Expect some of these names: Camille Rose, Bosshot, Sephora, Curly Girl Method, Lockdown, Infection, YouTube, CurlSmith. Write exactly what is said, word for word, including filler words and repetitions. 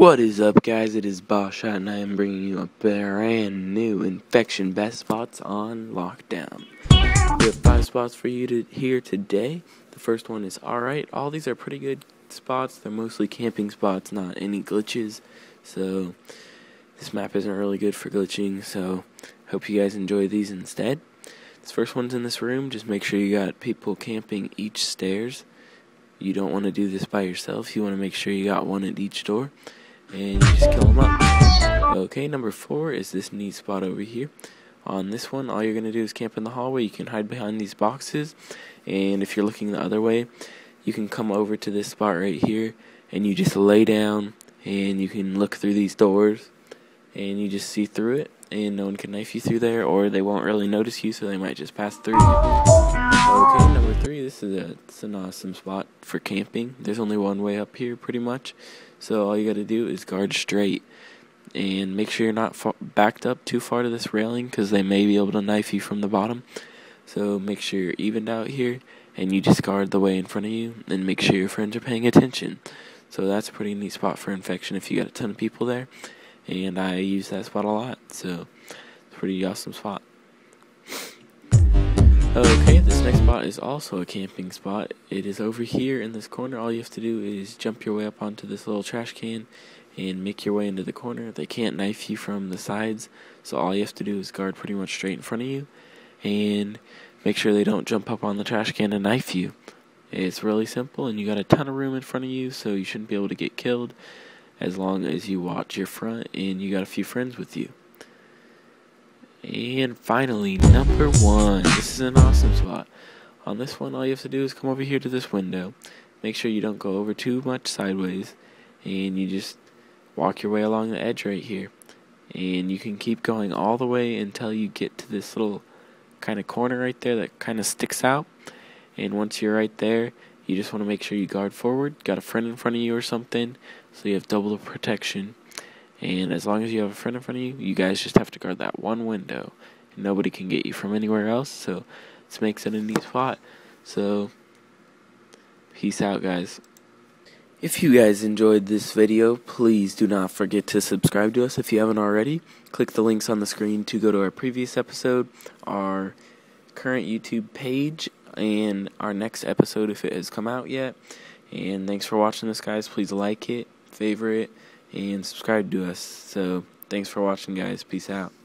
What is up, guys? It is Bosshot, and I am bringing you a brand new Infection Best Spots on Lockdown. We have five spots for you to hear today. The first one is alright. All these are pretty good spots. They're mostly camping spots, not any glitches. So, this map isn't really good for glitching, so hope you guys enjoy these instead. This first one's in this room. Just make sure you got people camping each stairs. You don't want to do this by yourself. You want to make sure you got one at each door. And you just kill them up. Okay, number four is this neat spot over here. On this one, all you're going to do is camp in the hallway. You can hide behind these boxes, and if you're looking the other way, you can come over to this spot right here, and you just lay down, and you can look through these doors, and you just see through it, and no one can knife you through there, or they won't really notice you, so they might just pass through you. Okay, number three, this is a, it's an awesome spot for camping. There's only one way up here, pretty much. So all you gotta do is guard straight and make sure you're not fa backed up too far to this railing, because they may be able to knife you from the bottom. So make sure you're evened out here, and you just guard the way in front of you, and make sure your friends are paying attention. So that's a pretty neat spot for Infection if you got a ton of people there, and I use that spot a lot, so it's a pretty awesome spot. Okay, this next spot is also a camping spot. It is over here in this corner. All you have to do is jump your way up onto this little trash can and make your way into the corner. They can't knife you from the sides, so all you have to do is guard pretty much straight in front of you and make sure they don't jump up on the trash can and knife you. It's really simple, and you got a ton of room in front of you, so you shouldn't be able to get killed as long as you watch your front and you got a few friends with you. And finally, number one. This is an awesome spot. On this one, all you have to do is come over here to this window. Make sure you don't go over too much sideways. And you just walk your way along the edge right here. And you can keep going all the way until you get to this little kind of corner right there that kind of sticks out. And once you're right there, you just want to make sure you guard forward. Got a friend in front of you or something, so you have double the protection. And as long as you have a friend in front of you, you guys just have to guard that one window. And nobody can get you from anywhere else, so this makes it a neat spot. So, peace out, guys. If you guys enjoyed this video, please do not forget to subscribe to us if you haven't already. Click the links on the screen to go to our previous episode, our current YouTube page, and our next episode if it has come out yet. And thanks for watching this, guys. Please like it, favorite it, and subscribe to us. So, thanks for watching, guys. Peace out.